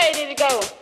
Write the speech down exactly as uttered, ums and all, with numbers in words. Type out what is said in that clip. way did it go?